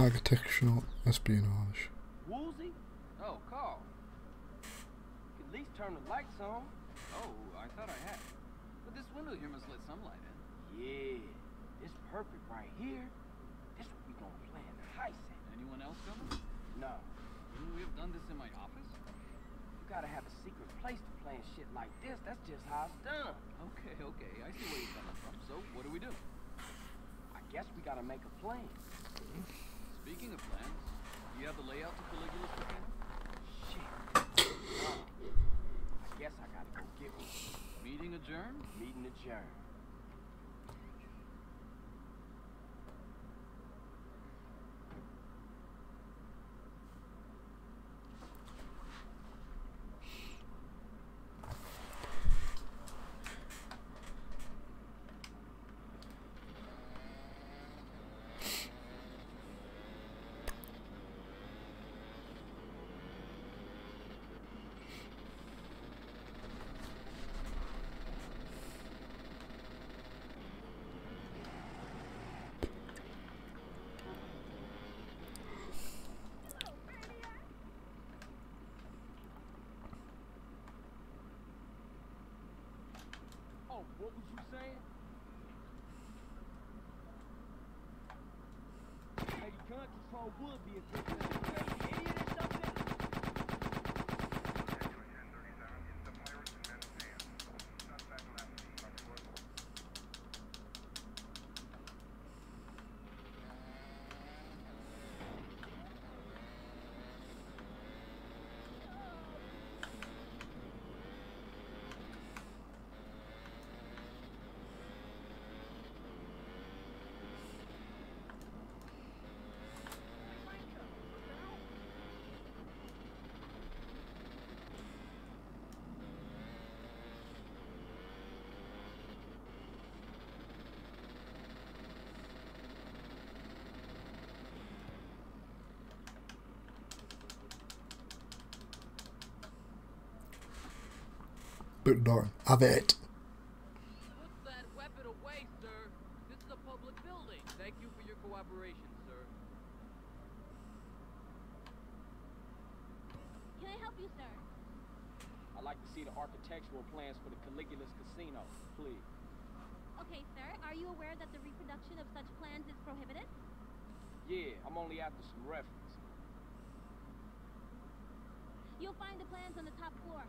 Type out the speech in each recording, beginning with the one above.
Architectural espionage. Woolsey? Oh, Carl. You could at least turn the lights on. Oh, I thought I had. But this window here must let some light in. Yeah, it's perfect right here. This what we gonna play in the heist at. Anyone else coming? No. Wouldn't we have done this in my office? You gotta have a secret place to play and shit like this. That's just how it's done. Okay, okay. I see where you're coming from. So, what do we do? I guess we gotta make a plan. Speaking of plans, do you have the layout to Caligula's Casino? Shit. I guess I gotta go get one. Meeting adjourned? Meeting adjourned. What was you saying? Hey, gun control would be a good thing. Any of this stuff in Put it on. Have it. Put that weapon away, sir. This is a public building. Thank you for your cooperation, sir. Can I help you, sir? I'd like to see the architectural plans for the Caligula's Casino, please. Okay, sir. Are you aware that the reproduction of such plans is prohibited? Yeah, I'm only after some reference. You'll find the plans on the top floor.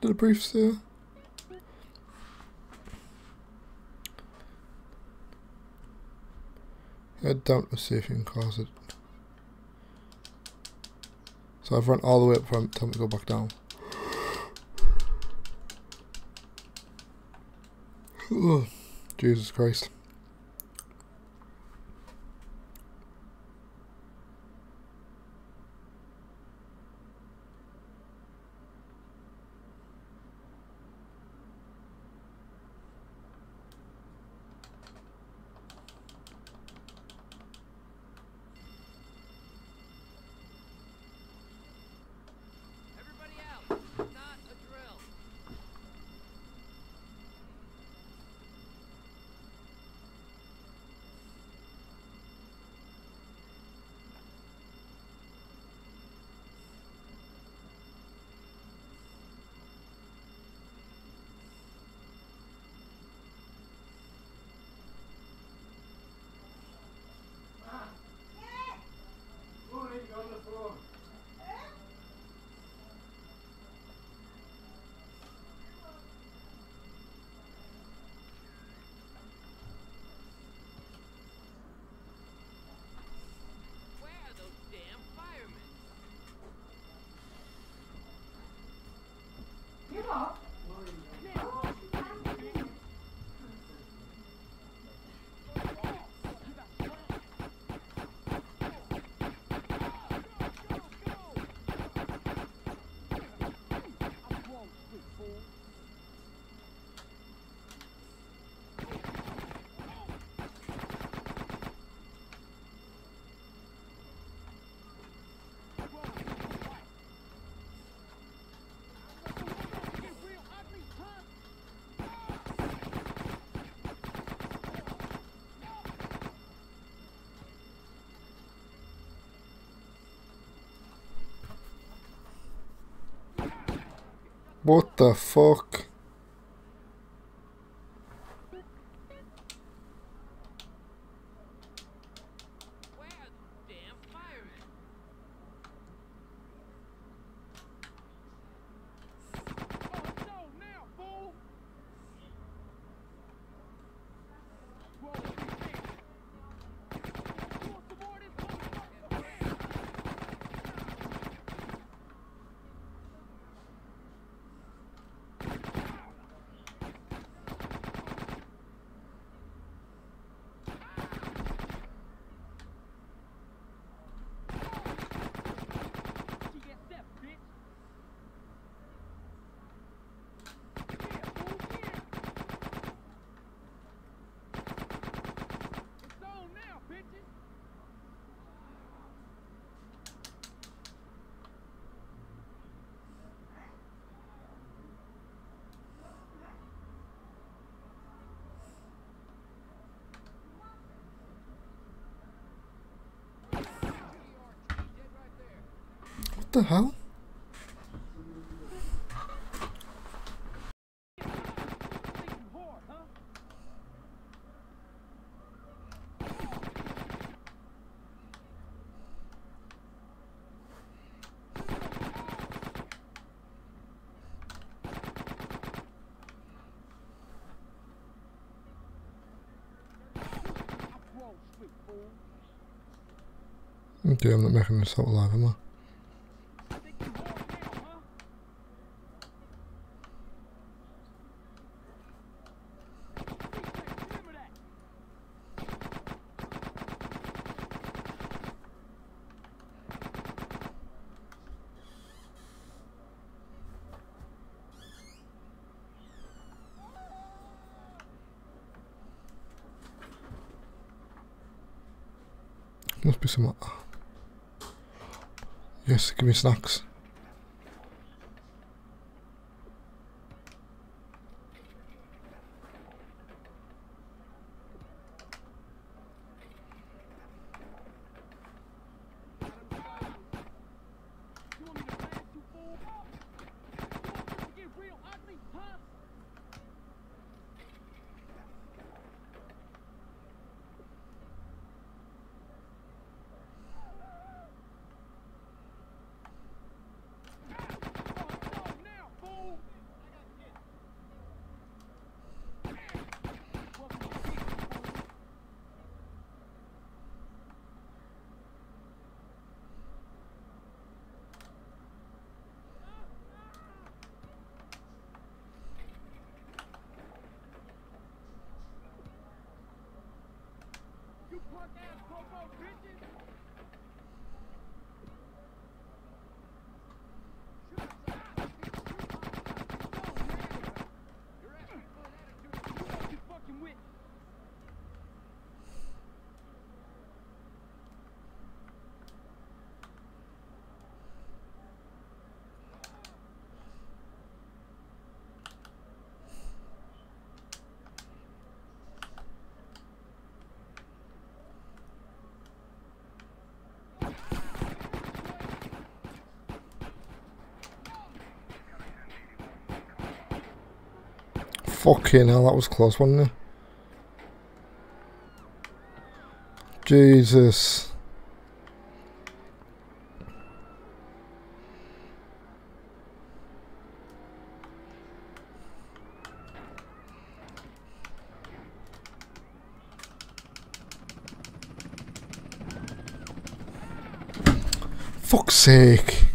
Did a brief sale. Head down to see if you can close it. So I've run all the way up front, time to go back down. Ugh. Jesus Christ. the fuck? What the hell? Dude, I'm not making this all live, am I? Must be some... Yes, give me snacks. Fucking hell, that was close, wasn't it? Jesus. Fuck's sake.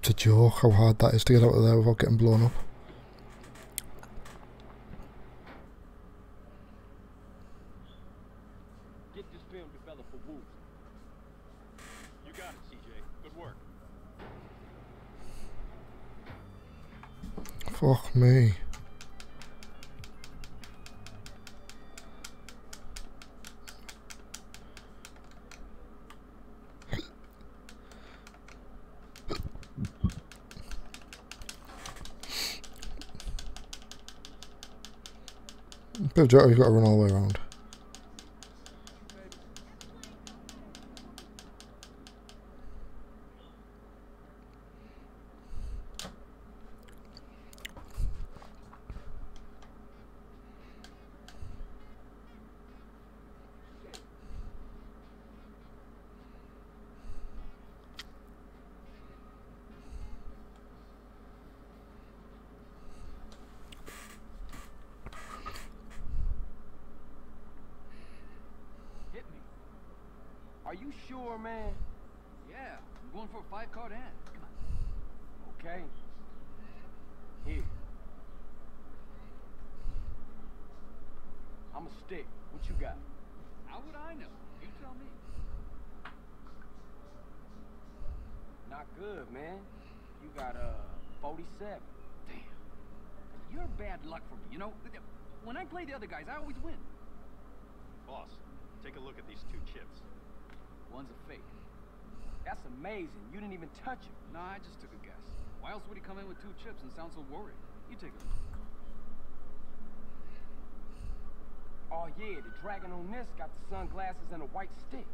It's a joke how hard that is to get out of there without getting blown up. Get this film developed for Wolves. You got it, CJ. Good work. Fuck me. Bit of joke, you've got to run all the way around. Are you sure, man? Yeah, I'm going for a 5-card hand. Come on. Okay. Here. I'm a stick. What you got? How would I know? You tell me. Not good, man. You got 47. Damn. You're bad luck for me, you know? When I play the other guys, I always win. Boss, take a look at these two chips. One's a fake. That's amazing. You didn't even touch him. Nah, I just took a guess. Why else would he come in with two chips and sound so worried? You take a look. Oh yeah, the dragon on this got the sunglasses and the white stick.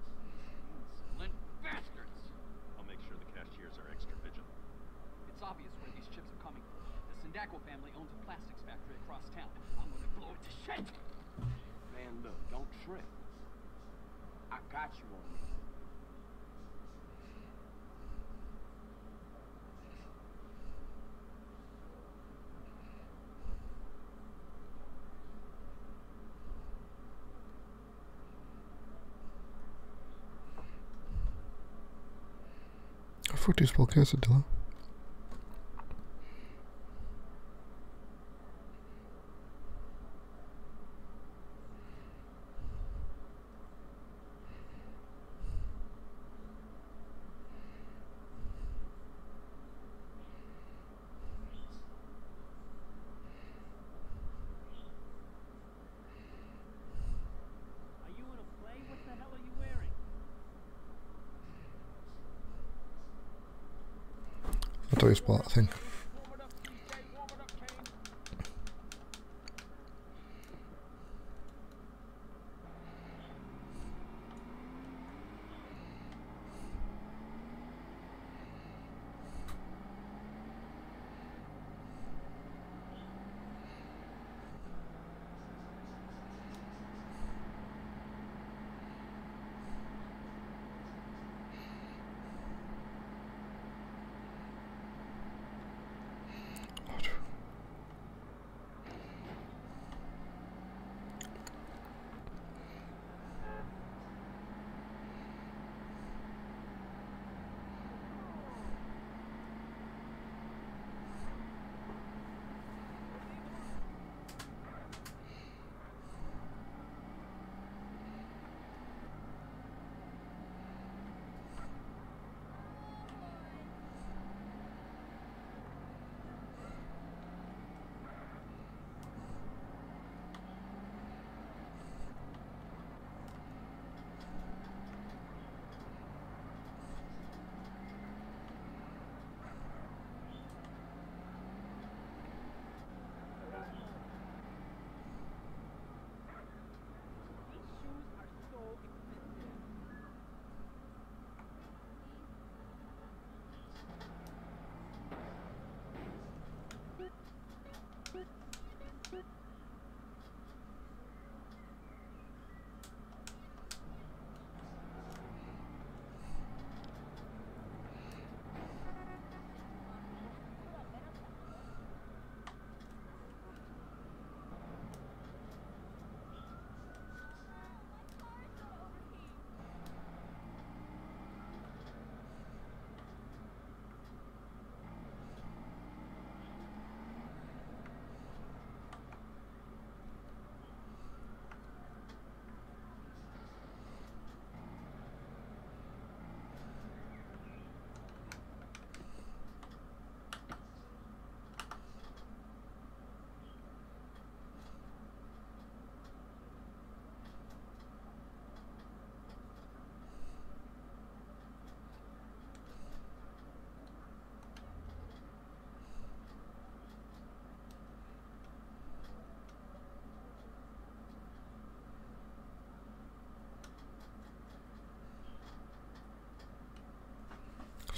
Insolent bastards! I'll make sure the cashiers are extra vigilant. It's obvious where these chips are coming from. The Sindaco family owns a plastics factory across town. I'm gonna blow it to shit! Man, look, don't trip. I got you on this. What do you spell cursor, Dylan? Spot, I think.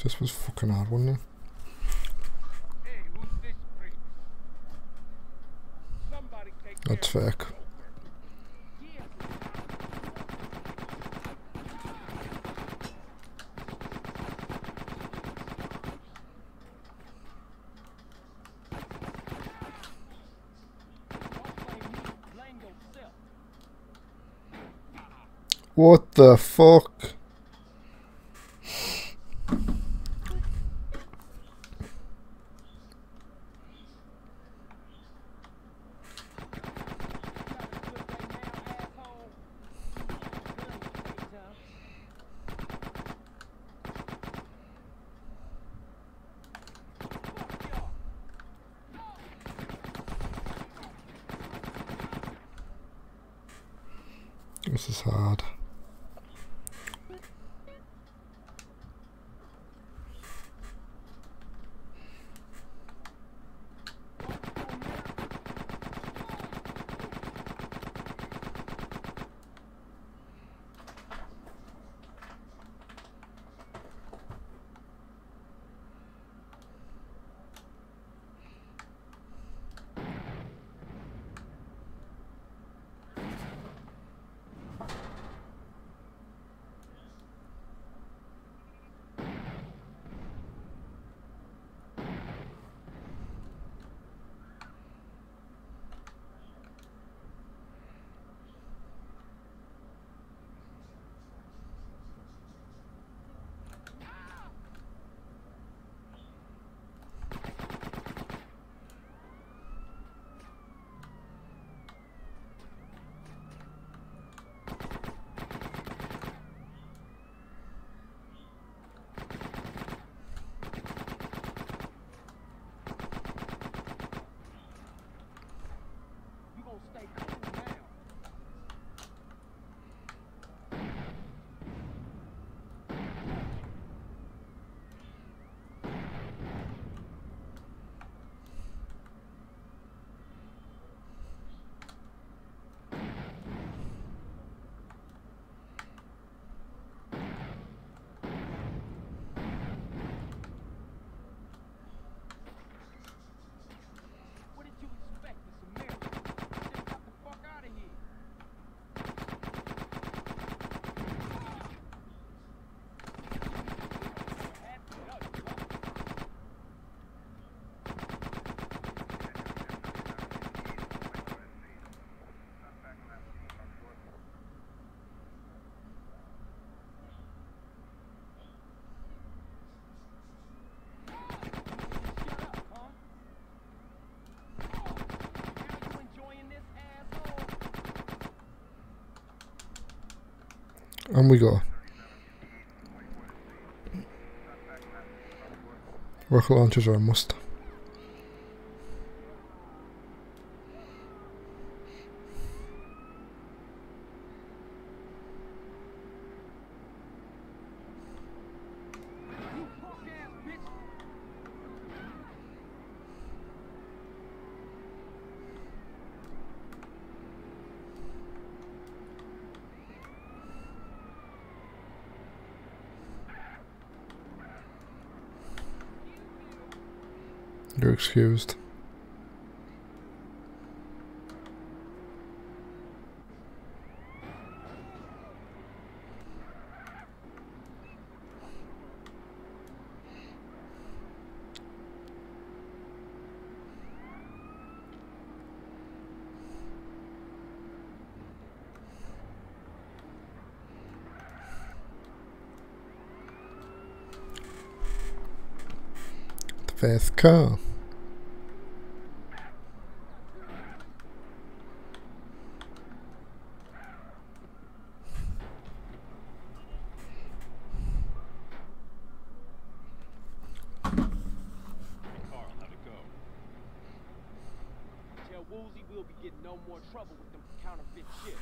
This was fucking hard, wasn't it? That's fake. What the fuck? This is hard. And we go. Rocket launchers are a must. You're excused. The first car. Woozy will be getting no more trouble with them counterfeit shit.